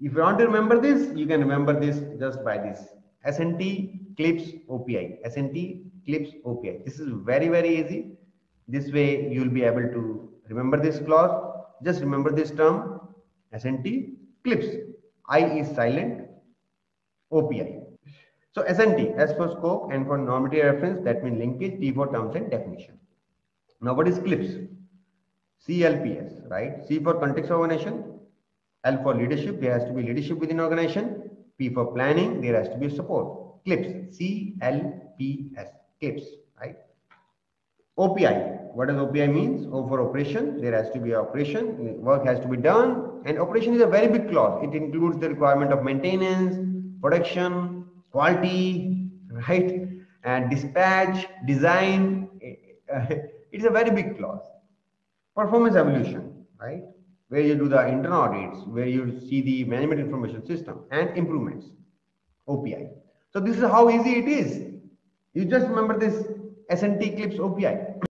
If you want to remember this, you can remember this just by this SNT clips OPI. SNT clips OPI. This is very, very easy. This way you will be able to remember this clause. Just remember this term SNT clips. I is silent, OPI. So SNT, as for scope and for normative reference, that means linkage, T for terms and definition. Now what is clips? CLPS, right? C for context of organization, L for leadership, there has to be leadership within organization, P for planning, there has to be support. Clips, CLPS, clips, right? OPI, what does OPI means? O for operation, there has to be operation, work has to be done, and operation is a very big clause. It includes the requirement of maintenance, production, quality, right? And dispatch, design, it's a very big clause. Performance evolution, right? Where you do the internal audits, where you see the management information system and improvements, OPI. So this is how easy it is. You just remember this SNT clips OPI.